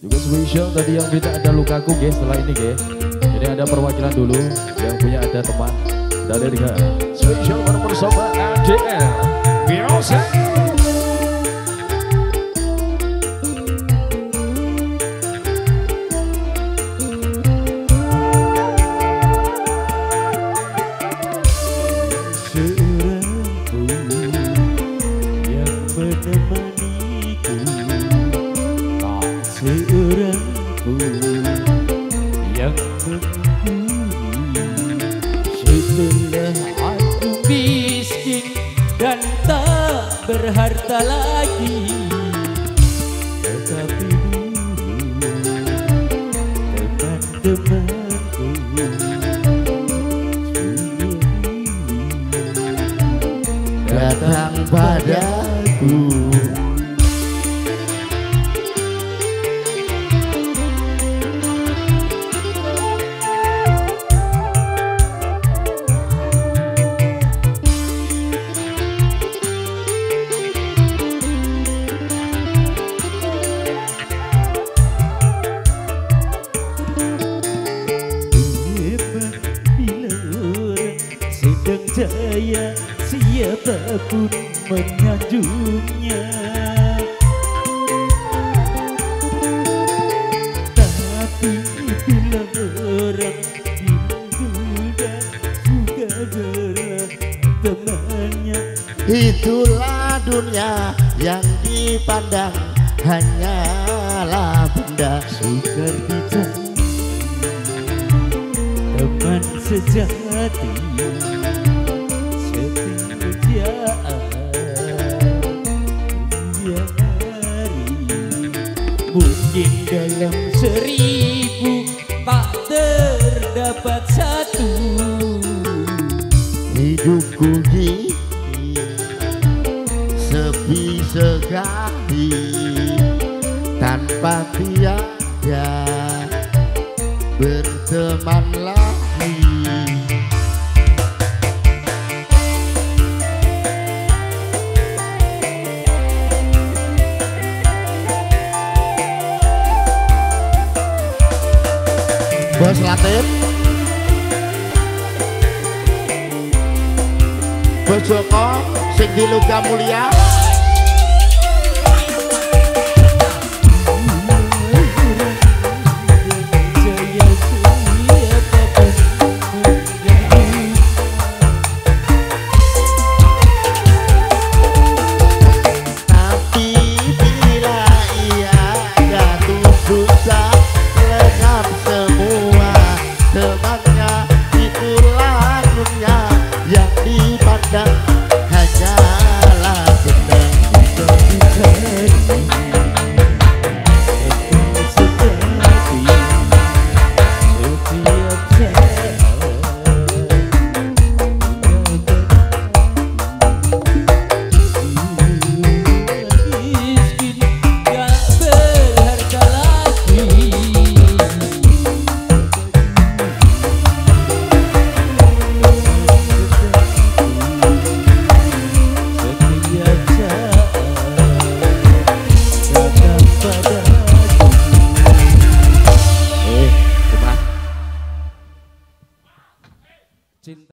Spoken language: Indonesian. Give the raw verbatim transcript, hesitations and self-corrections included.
Juga spesial tadi yang kita ada Lukaku guys, setelah ini guys. Jadi ada perwakilan dulu yang punya ada teman dari tiga spesial nomor sobat A D R Biasa. Berharta lagi, tetapi dulu teman-temanku datang padaku. Daya siapapun menyanjungnya, tapi bila orang digoda suka gerak temannya. Itulah dunia yang dipandang hanyalah benda, sukar bijak teman sejati. Mungkin dalam seribu tak terdapat satu. Hidupku ini sepi sekali tanpa tiada berteman lagi. Bos Latif, Bos Joko, sing di Luka Mulia. Hanyalah benda, benda, benda.